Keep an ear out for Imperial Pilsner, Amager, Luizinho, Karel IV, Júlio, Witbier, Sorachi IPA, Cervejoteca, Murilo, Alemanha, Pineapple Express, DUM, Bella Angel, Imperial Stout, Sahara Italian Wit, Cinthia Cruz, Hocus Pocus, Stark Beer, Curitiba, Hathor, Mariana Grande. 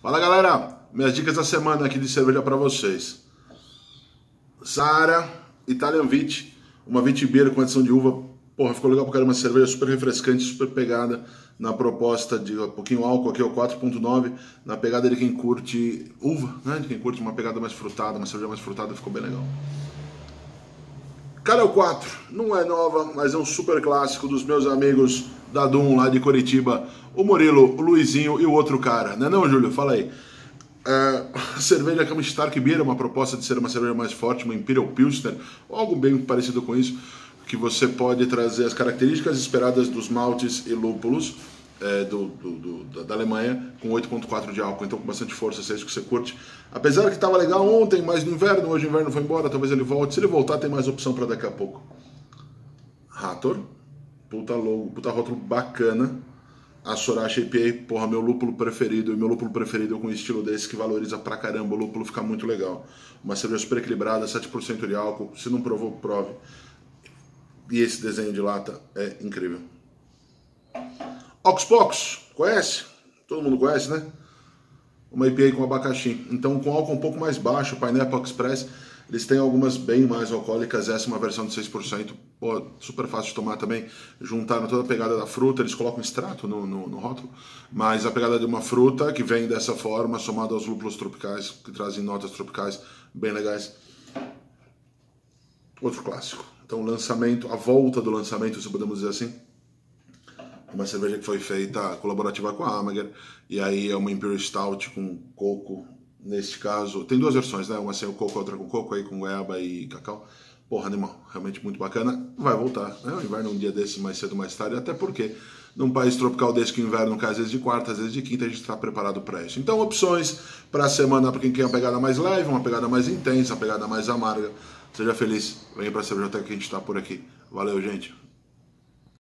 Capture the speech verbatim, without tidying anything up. Fala galera, minhas dicas da semana aqui de cerveja para vocês. Sahara Italian Wit, uma Witbier com adição de uva. Porra, ficou legal porque era uma cerveja super refrescante, super pegada na proposta de um pouquinho álcool. Aqui é o quatro ponto nove, na pegada de quem curte uva, né? De quem curte uma pegada mais frutada, uma cerveja mais frutada, ficou bem legal. Karel quatro, não é nova, mas é um super clássico dos meus amigos da D U M lá de Curitiba, o Murilo, o Luizinho e o outro cara, né não, Júlio? Fala aí. É, a cerveja que é uma Stark Beer, uma proposta de ser uma cerveja mais forte, uma Imperial Pilsner, algo bem parecido com isso, que você pode trazer as características esperadas dos maltes e lúpulos é, do, do, do, da Alemanha, com oito ponto quatro de álcool, então com bastante força, se é isso que você curte. Apesar que estava legal ontem, mas no inverno, hoje o inverno foi embora, talvez ele volte. Se ele voltar, tem mais opção para daqui a pouco. Hathor, puta logo, puta rótulo bacana. A Sorachi I P A, porra, meu lúpulo preferido, e meu lúpulo preferido com um estilo desse que valoriza pra caramba, o lúpulo fica muito legal. Uma cerveja super equilibrada, sete por cento de álcool, se não provou, prove. E esse desenho de lata é incrível. Hocus Pocus, conhece? Todo mundo conhece, né? Uma I P A com abacaxi. Então, com álcool um pouco mais baixo, Pineapple Express, eles têm algumas bem mais alcoólicas. Essa é uma versão de seis por cento. Pô, super fácil de tomar também. Juntaram toda a pegada da fruta. Eles colocam extrato no, no, no rótulo. Mas a pegada de uma fruta que vem dessa forma, somada aos lúpulos tropicais, que trazem notas tropicais bem legais. Outro clássico. Então, o lançamento, a volta do lançamento, se podemos dizer assim. Uma cerveja que foi feita colaborativa com a Amager. E aí é uma Imperial Stout com coco. Neste caso, tem duas versões, né? Uma sem o coco, outra com coco, aí com goiaba e cacau. Porra, animal, realmente muito bacana. Vai voltar, né? O inverno um dia desses, mais cedo ou mais tarde. Até porque, num país tropical desse que o inverno cai às vezes de quarta, às vezes de quinta, a gente está preparado para isso. Então, opções para a semana, para quem quer uma pegada mais leve, uma pegada mais intensa, uma pegada mais amarga. Seja feliz, venha para a Cervejoteca que a gente está por aqui. Valeu, gente.